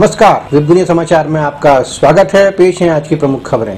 नमस्कार, विश्व दुनिया समाचार में आपका स्वागत है। पेश हैं आज की प्रमुख खबरें।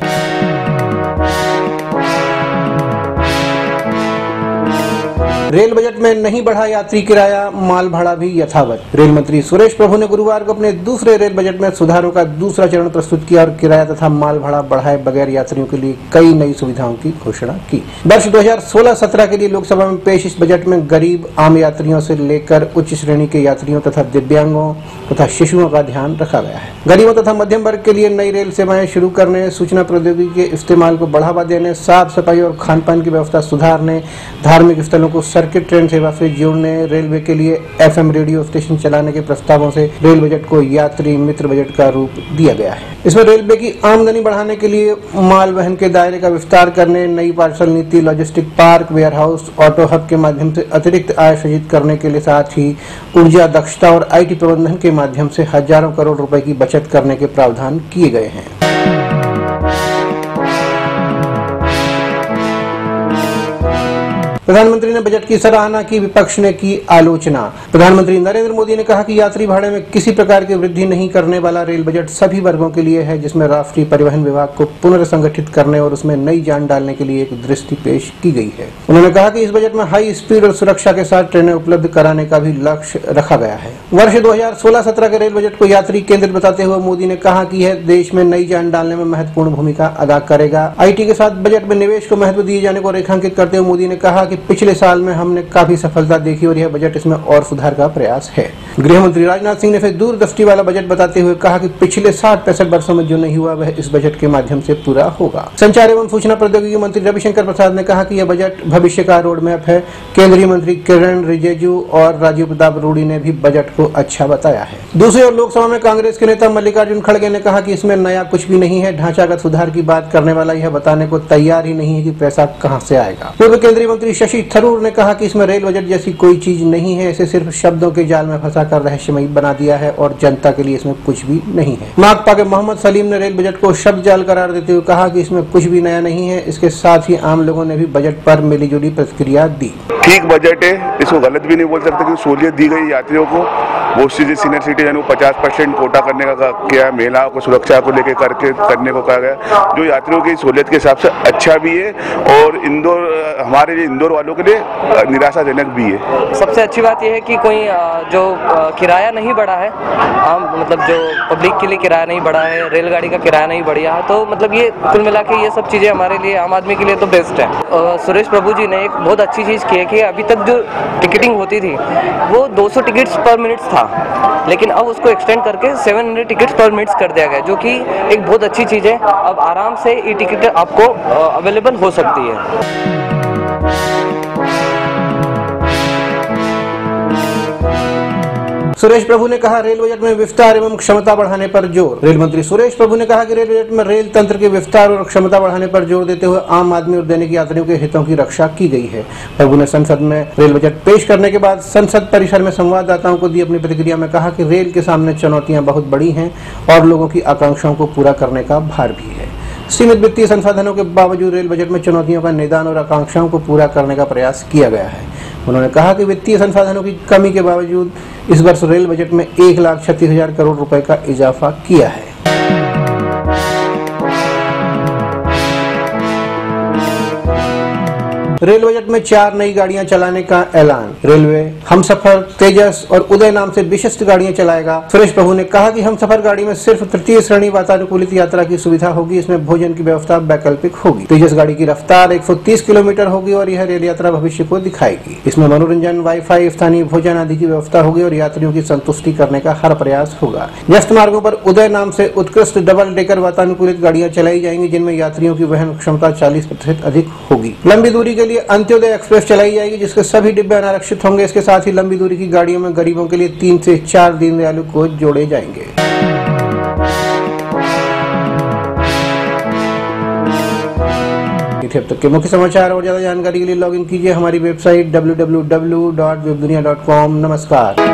रेल बजट में नहीं बढ़ा यात्री किराया, माल भाड़ा भी यथावत। रेल मंत्री सुरेश प्रभु ने गुरुवार को अपने दूसरे रेल बजट में सुधारों का दूसरा चरण प्रस्तुत किया और किराया तथा माल भाड़ा बढ़ाए बगैर यात्रियों के लिए कई नई सुविधाओं की घोषणा की। वर्ष 2016-17 के लिए लोकसभा में पेश इस बजट में गरीब आम यात्रियों से लेकर उच्च श्रेणी के यात्रियों तथा दिव्यांगों तथा शिशुओं का ध्यान रखा गया है। गरीबों तथा मध्यम वर्ग के लिए नई रेल सेवाएं शुरू करने, सूचना प्रौद्योगिकी के इस्तेमाल को बढ़ावा देने, साफ सफाई और खान पान की व्यवस्था सुधारने, धार्मिक स्थलों को सर्किट ट्रेन सेवा से जोड़ने, रेलवे के लिए एफएम रेडियो स्टेशन चलाने के प्रस्तावों से रेल बजट को यात्री मित्र बजट का रूप दिया गया है। इसमें रेलवे की आमदनी बढ़ाने के लिए माल वहन के दायरे का विस्तार करने, नई पार्सल नीति, logistic park, warehouse, auto hub के माध्यम से अतिरिक्त आय सृजित करने के लिए, साथ ही ऊर्जा दक्षता और IT प्रबंधन के माध्यम से हजारों करोड़ रुपए की बचत करने के प्रावधान किए गए हैं। प्रधानमंत्री ने बजट की सराहना की, विपक्ष ने की आलोचना। प्रधानमंत्री नरेंद्र मोदी ने कहा कि यात्री भाड़े में किसी प्रकार की वृद्धि नहीं करने वाला रेल बजट सभी वर्गों के लिए है, जिसमें राष्ट्रीय परिवहन विभाग को पुनर्संगठित करने और उसमें नई जान डालने के लिए एक दृष्टि पेश की गई है। उन्होंने कहा कि इस बजट में हाई स्पीड और सुरक्षा के साथ ट्रेनें उपलब्ध कराने का भी लक्ष्य रखा गया है। वर्ष 2016-17 के रेल बजट को यात्री केंद्रित बताते हुए मोदी ने कहा कि यह देश में नई जान डालने में महत्वपूर्ण भूमिका अदा करेगा। IT के साथ बजट में निवेश को महत्व दिए जाने को रेखांकित करते हुए मोदी ने कहा कि पिछले साल में हमने काफी सफलता देखी और यह बजट इसमें और सुधार का प्रयास है। गृह मंत्री राजनाथ सिंह ने फिर दूरदृष्टि वाला बजट बताते हुए कहा कि पिछले 60-65 वर्षों में जो नहीं हुआ वह इस बजट के माध्यम से पूरा होगा। संचार एवं सूचना प्रौद्योगिकी मंत्री रविशंकर प्रसाद ने कहा कि यह बजट भविष्य का रोड मैप है। केंद्रीय मंत्री किरण रिजिजू और राजीव प्रताप रूड़ी ने भी बजट को अच्छा बताया है। दूसरी ओर लोकसभा में कांग्रेस के नेता मल्लिकार्जुन खड़गे ने कहा कि इसमें नया कुछ भी नहीं है, ढांचागत सुधार की बात करने वाला यह बताने को तैयार ही नहीं है कि पैसा कहां से आएगा। पूर्व केंद्रीय मंत्री शशि थरूर ने कहा कि इसमें रेल बजट जैसी कोई चीज नहीं है, इसे सिर्फ शब्दों के जाल में फंसाकर रहस्यमयी बना दिया है और जनता के लिए इसमें कुछ भी नहीं है। माकपा के मोहम्मद सलीम ने रेल बजट को शब्द जाल करार देते हुए कहा कि इसमें कुछ भी नया नहीं है। इसके साथ ही आम लोगों ने भी बजट पर मिलीजुली प्रतिक्रिया दी। ठीक बजट है, इसको गलत भी नहीं बोल सकते क्योंकि सहूलियत दी गई यात्रियों को। वो चीजें सीनियर सिटीजन को 50% कोटा करने का किया है, महिलाओं को सुरक्षा को लेकर करके करने को कहा गया, जो यात्रियों की सहूलियत के हिसाब से अच्छा भी है और इंदौर हमारे लिए इंदौर वालों के लिए निराशाजनक भी है। सबसे अच्छी बात यह है कि कोई जो किराया नहीं बढ़ा है, मतलब जो पब्लिक के लिए किराया नहीं बढ़ा है, रेलगाड़ी का किराया नहीं बढ़ा है, तो मतलब ये कुल मिला के ये सब चीज़ें हमारे लिए आम आदमी के लिए तो बेस्ट है। सुरेश प्रभु जी ने एक बहुत अच्छी चीज़ की है कि अभी तक जो टिकटिंग होती थी वो 200 टिकट्स पर मिनट था, लेकिन अब उसको एक्सटेंड करके 700 टिकट्स पर मिनट कर दिया गया, जो कि एक बहुत अच्छी चीज़ है। अब आराम से ई टिकट आपको अवेलेबल हो सकती है। सुरेश प्रभु ने कहा रेल बजट में विस्तार एवं क्षमता बढ़ाने पर जोर। रेल मंत्री सुरेश प्रभु ने कहा कि रेल बजट में रेल तंत्र के विस्तार और क्षमता बढ़ाने पर जोर देते हुए आम आदमी और दैनिक यात्रियों के हितों की रक्षा की गई है। प्रभु ने संसद में रेल बजट पेश करने के बाद संसद परिसर में संवाददाताओं को दी अपनी प्रतिक्रिया में कहा कि रेल के सामने चुनौतियाँ बहुत बड़ी हैं और लोगों की आकांक्षाओं को पूरा करने का भार भी है। सीमित वित्तीय संसाधनों के बावजूद रेल बजट में चुनौतियों का निदान और आकांक्षाओं को पूरा करने का प्रयास किया गया है। उन्होंने कहा कि वित्तीय संसाधनों की कमी के बावजूद इस वर्ष रेल बजट में 1,36,000 करोड़ रुपए का इजाफा किया है। रेल बजट में 4 नई गाड़ियां चलाने का ऐलान। रेलवे हमसफर, तेजस और उदय नाम से विशिष्ट गाड़ियां चलाएगा। सुरेश प्रभु ने कहा कि हमसफर गाड़ी में सिर्फ तृतीय श्रेणी वातानुकूलित यात्रा की सुविधा होगी, इसमें भोजन की व्यवस्था वैकल्पिक होगी। तेजस गाड़ी की रफ्तार 130 किलोमीटर होगी और यह रेल यात्रा भविष्य को दिखाएगी। इसमें मनोरंजन, Wi-Fi, स्थानीय भोजन आदि की व्यवस्था होगी और यात्रियों की संतुष्टि करने का हर प्रयास होगा। व्यस्त मार्गो पर उदय नाम से उत्कृष्ट डबल डेकर वातानुकूलित गाड़ियां चलाई जाएंगी, जिनमें यात्रियों की वहन क्षमता 40% अधिक होगी। लंबी दूरी के लिए अंत्योदय एक्सप्रेस चलाई जाएगी, जिसके सभी डिब्बे अनारक्षित होंगे। इसके साथ ही लंबी दूरी की गाड़ियों में गरीबों के लिए 3 से 4 दीनदयालों को जोड़े जाएंगे। अब तक के मुख्य समाचार और ज्यादा जानकारी के लिए लॉगिन कीजिए हमारी वेबसाइट www.webdunia.com। नमस्कार।